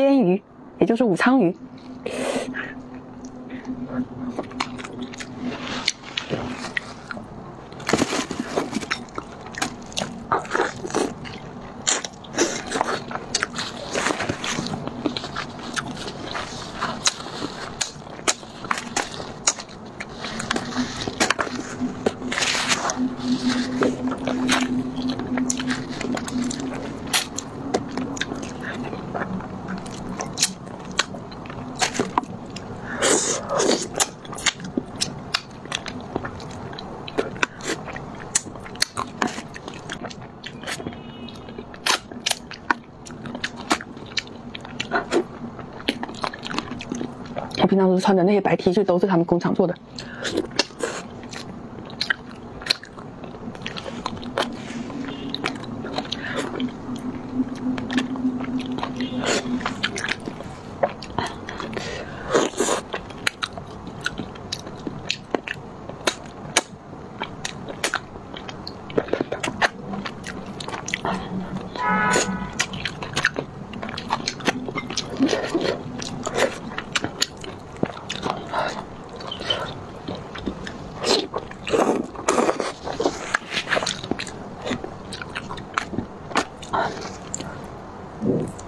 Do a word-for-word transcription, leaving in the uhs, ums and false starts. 腌鱼，也就是武昌鱼。平常都是穿的那些白 T 恤，都是他们工厂做的。Thank mm -hmm.